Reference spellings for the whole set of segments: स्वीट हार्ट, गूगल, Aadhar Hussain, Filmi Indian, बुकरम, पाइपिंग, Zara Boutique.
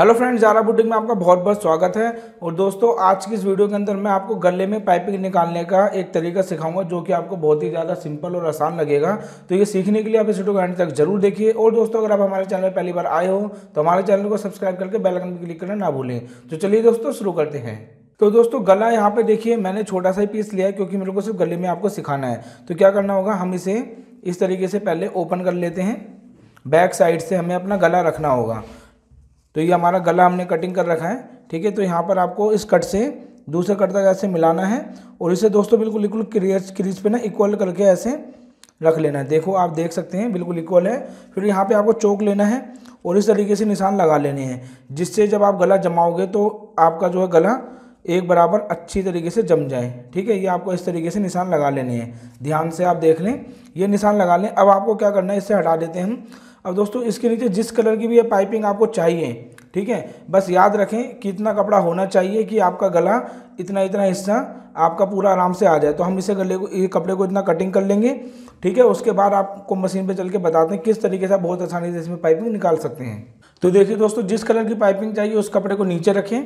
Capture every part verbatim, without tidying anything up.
Hello friends, Zara boutique में आपका बहुत बहुत स्वागत है। और दोस्तों, आज की इस वीडियो के अंदर मैं आपको गले में पाइपिंग निकालने का एक तरीका सिखाऊंगा जो कि आपको बहुत ही ज़्यादा सिंपल और आसान लगेगा। तो ये सीखने के लिए आप इस वीडियो को एंड तक जरूर देखिए। और दोस्तों, अगर आप हमारे चैनल में पहली बार आए हो तो हमारे चैनल को सब्सक्राइब करके बेल आइकन पर क्लिक करना ना भूलें। तो चलिए दोस्तों, शुरू करते हैं। तो दोस्तों, गला यहाँ पर देखिए मैंने छोटा सा ही पीस लिया है क्योंकि मेरे को सिर्फ गले में आपको सिखाना है। तो क्या करना होगा, हम इसे इस तरीके से पहले ओपन कर लेते हैं। बैक साइड से हमें अपना गला रखना होगा। तो ये हमारा गला हमने कटिंग कर रखा है, ठीक है। तो यहाँ पर आपको इस कट से दूसरे कट तक ऐसे मिलाना है और इसे दोस्तों बिल्कुल बिल्कुल क्रीज क्रीज पे ना इक्वल करके ऐसे रख लेना है। देखो, आप देख सकते हैं बिल्कुल इक्वल है। फिर यहाँ पे आपको चौक लेना है और इस तरीके से निशान लगा लेने हैं, जिससे जब आप गला जमाओगे तो आपका जो है गला एक बराबर अच्छी तरीके से जम जाए, ठीक है। ये आपको इस तरीके से निशान लगा लेने हैं। ध्यान से आप देख लें, ये निशान लगा लें। अब आपको क्या करना है, इससे हटा देते हैं हम। अब दोस्तों, इसके नीचे जिस कलर की भी ये पाइपिंग आपको चाहिए, ठीक है, बस याद रखें कि इतना कपड़ा होना चाहिए कि आपका गला इतना इतना हिस्सा आपका पूरा आराम से आ जाए। तो हम इसे गले को ये कपड़े को इतना कटिंग कर लेंगे, ठीक है। उसके बाद आपको मशीन पे चल के बताते हैं किस तरीके से आप बहुत आसानी से इसमें पाइपिंग निकाल सकते हैं। तो देखिए दोस्तों, जिस कलर की पाइपिंग चाहिए उस कपड़े को नीचे रखें।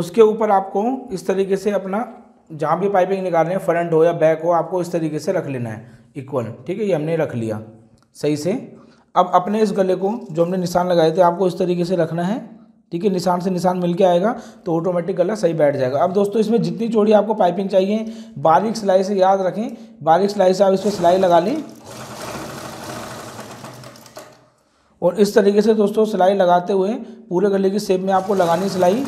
उसके ऊपर आपको इस तरीके से अपना जहाँ भी पाइपिंग निकाल रहे हैं, फ्रंट हो या बैक हो, आपको इस तरीके से रख लेना है इक्वल, ठीक है। ये हमने रख लिया सही से। अब अपने इस गले को जो हमने निशान लगाए थे आपको इस तरीके से रखना है, ठीक है। निशान से निशान मिलके आएगा तो ऑटोमेटिक गला सही बैठ जाएगा। अब दोस्तों, इसमें जितनी चौड़ी आपको पाइपिंग चाहिए, बारीक सिलाई से याद रखें, बारीक सिलाई से आप इस पर सिलाई लगा लें और इस तरीके से दोस्तों सिलाई लगाते हुए पूरे गले की शेप में आपको लगानी सिलाई।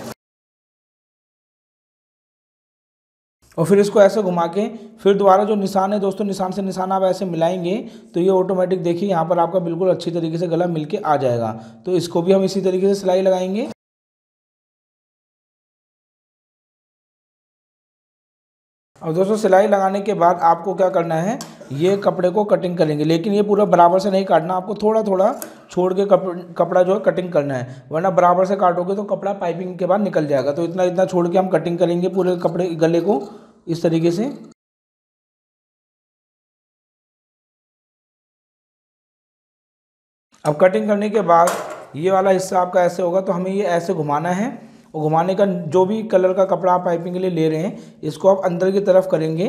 और फिर इसको ऐसे घुमा के फिर दोबारा जो निशान है दोस्तों, निशान से निशान आप ऐसे मिलाएंगे तो ये ऑटोमेटिक देखिए यहाँ पर आपका बिल्कुल अच्छी तरीके से गला मिलके आ जाएगा। तो इसको भी हम इसी तरीके से सिलाई लगाएंगे। अब दोस्तों, सिलाई लगाने के बाद आपको क्या करना है, ये कपड़े को कटिंग करेंगे, लेकिन ये पूरा बराबर से नहीं काटना। आपको थोड़ा थोड़ा छोड़ के कपड़ा जो है कटिंग करना है, वरना बराबर से काटोगे तो कपड़ा पाइपिंग के बाद निकल जाएगा। तो इतना इतना छोड़ के हम कटिंग करेंगे पूरे कपड़े गले को इस तरीके से। अब कटिंग करने के बाद ये वाला हिस्सा आपका ऐसे होगा, तो हमें ये ऐसे घुमाना है। और घुमाने का जो भी कलर का कपड़ा आप पाइपिंग के लिए ले रहे हैं, इसको आप अंदर की तरफ करेंगे।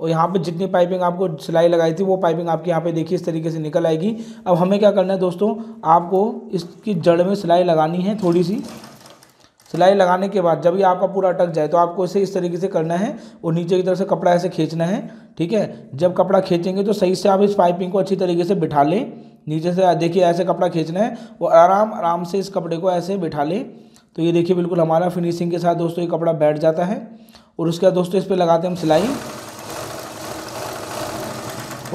और यहाँ पे जितनी पाइपिंग आपको सिलाई लगाई थी वो पाइपिंग आपके यहाँ पे देखिए इस तरीके से निकल आएगी। अब हमें क्या करना है दोस्तों, आपको इसकी जड़ में सिलाई लगानी है। थोड़ी सी सिलाई लगाने के बाद जब ये आपका पूरा अटक जाए तो आपको इसे इस तरीके से करना है और नीचे की तरफ से कपड़ा ऐसे खींचना है, ठीक है। जब कपड़ा खींचेंगे तो सही से आप इस पाइपिंग को अच्छी तरीके से बिठा लें। नीचे से देखिए ऐसे कपड़ा खींचना है और आराम आराम से इस कपड़े को ऐसे बिठा लें। तो ये देखिए बिल्कुल हमारा फिनिशिंग के साथ दोस्तों ये कपड़ा बैठ जाता है। और उसके बाद दोस्तों इस पर लगाते हैं हम सिलाई।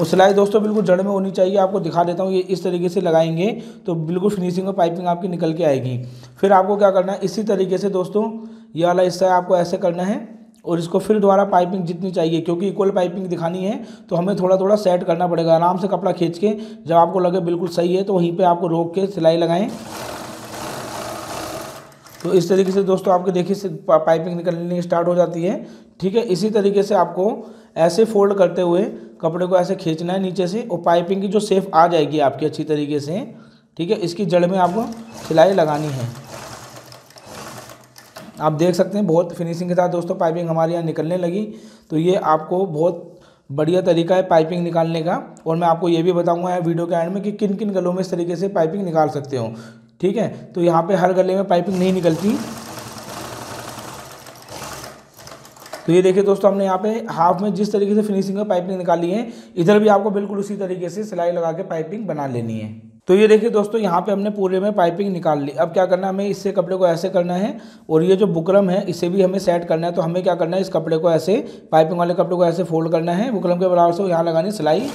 और सिलाई दोस्तों बिल्कुल जड़ में होनी चाहिए। आपको दिखा देता हूँ, ये इस तरीके से लगाएंगे तो बिल्कुल फिनिशिंग और पाइपिंग आपकी निकल के आएगी। फिर आपको क्या करना है, इसी तरीके से दोस्तों ये वाला हिस्सा आपको ऐसे करना है और इसको फिर दोबारा पाइपिंग जितनी चाहिए, क्योंकि इक्वल पाइपिंग दिखानी है तो हमें थोड़ा थोड़ा सेट करना पड़ेगा। आराम से कपड़ा खींच के जब आपको लगे बिल्कुल सही है तो वहीं पर आपको रोक के सिलाई लगाएँ। तो इस तरीके से दोस्तों आपके देखिए पाइपिंग निकलनी स्टार्ट हो जाती है, ठीक है। इसी तरीके से आपको ऐसे फोल्ड करते हुए कपड़े को ऐसे खींचना है नीचे से और पाइपिंग की जो शेप आ जाएगी आपकी अच्छी तरीके से, ठीक है, इसकी जड़ में आपको सिलाई लगानी है। आप देख सकते हैं बहुत फिनिशिंग के साथ दोस्तों पाइपिंग हमारे यहाँ निकलने लगी। तो ये आपको बहुत बढ़िया तरीका है पाइपिंग निकालने का। और मैं आपको ये भी बताऊंगा वीडियो के एंड में कि किन किन गलों में इस तरीके से पाइपिंग निकाल सकते हो, ठीक है। तो यहाँ पे हर गले में पाइपिंग नहीं निकलती। तो ये देखिए दोस्तों, हमने यहाँ पे हाफ में जिस तरीके से फिनिशिंग में पाइपिंग निकाली है, इधर भी आपको बिल्कुल उसी तरीके से सिलाई लगा के पाइपिंग बना लेनी है। तो ये देखिए दोस्तों, यहाँ पे हमने पूरे में पाइपिंग निकाल ली। अब क्या करना है, हमें इससे कपड़े को ऐसे करना है और ये जो बुकरम है इसे भी हमें सेट करना है। तो हमें क्या करना है, इस कपड़े को ऐसे पाइपिंग वाले कपड़े को ऐसे फोल्ड करना है, बुकरम के बराबर से यहाँ लगानी सिलाई।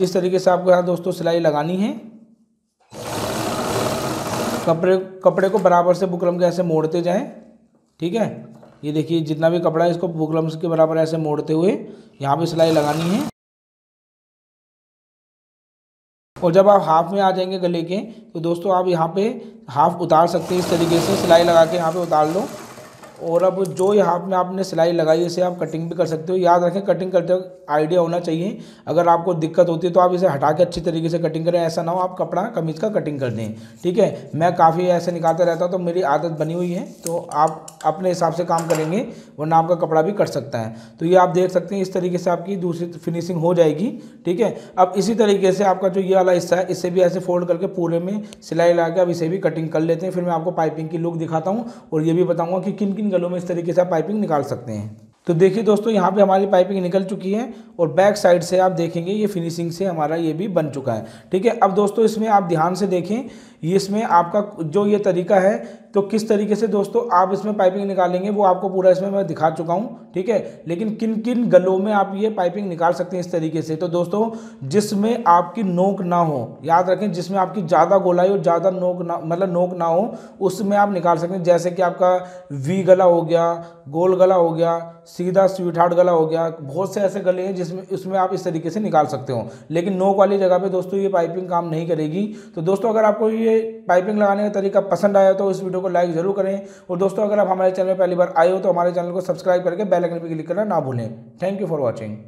इस तरीके से आपको यहाँ दोस्तों सिलाई लगानी है। कपड़े कपड़े को बराबर से बुकरम के ऐसे मोड़ते जाएं, ठीक है। ये देखिए जितना भी कपड़ा है इसको बुकरम के बराबर ऐसे मोड़ते हुए यहाँ पे सिलाई लगानी है। और जब आप हाफ में आ जाएंगे गले के तो दोस्तों आप यहाँ पे हाफ उतार सकते हैं इस तरीके से, सिलाई लगा के यहाँ पे उतार लो। और अब जो यहाँ में आपने सिलाई लगाई इसे आप कटिंग भी कर सकते हो। याद रखें कटिंग करते हो आइडिया होना चाहिए। अगर आपको दिक्कत होती है तो आप इसे हटा के अच्छी तरीके से कटिंग करें, ऐसा ना हो आप कपड़ा कमीज का कटिंग कर दें। ठीक है, मैं काफ़ी ऐसे निकालता रहता हूँ तो मेरी आदत बनी हुई है, तो आप अपने हिसाब से काम करेंगे वरना आपका कपड़ा भी कट सकता है। तो ये आप देख सकते हैं इस तरीके से आपकी दूसरी फिनिशिंग हो जाएगी। ठीक है, अब इसी तरीके से आपका जो ये वाला हिस्सा है इसे भी ऐसे फोल्ड करके पूरे में सिलाई लगा के अब इसे भी कटिंग कर लेते हैं। फिर मैं आपको पाइपिंग की लुक दिखाता हूँ और ये भी बताऊँगा कि किन किन गलों में इस तरीके से आप पाइपिंग निकाल सकते हैं। तो देखिए दोस्तों, यहाँ पे हमारी पाइपिंग निकल चुकी है और बैक साइड से आप देखेंगे ये फिनिशिंग से हमारा ये भी बन चुका है। ठीक है, अब दोस्तों इसमें आप ध्यान से देखें, ये इसमें आपका जो ये तरीका है तो किस तरीके से दोस्तों आप इसमें पाइपिंग निकालेंगे वो आपको पूरा इसमें मैं दिखा चुका हूँ। ठीक है, लेकिन किन किन गलों में आप ये पाइपिंग निकाल सकते हैं इस तरीके से, तो दोस्तों जिसमें आपकी नोक ना हो, याद रखें जिसमें आपकी ज़्यादा गोलाई और ज़्यादा नोक ना मतलब नोक ना हो उसमें आप निकाल सकते हैं। जैसे कि आपका वी गला हो गया, गोल गला हो गया, सीधा स्वीट हार्ट गला हो गया, बहुत से ऐसे गले हैं जिसमें उसमें आप इस तरीके से निकाल सकते हो, लेकिन नोक वाली जगह पे दोस्तों ये पाइपिंग काम नहीं करेगी। तो दोस्तों अगर आपको ये पाइपिंग लगाने का तरीका पसंद आया तो इस वीडियो को लाइक जरूर करें, और दोस्तों अगर आप हमारे चैनल पर पहली बार आए हो तो हमारे चैनल को सब्सक्राइब करके बेल आइकन पर क्लिक करना ना भूलें। Thank you for watching.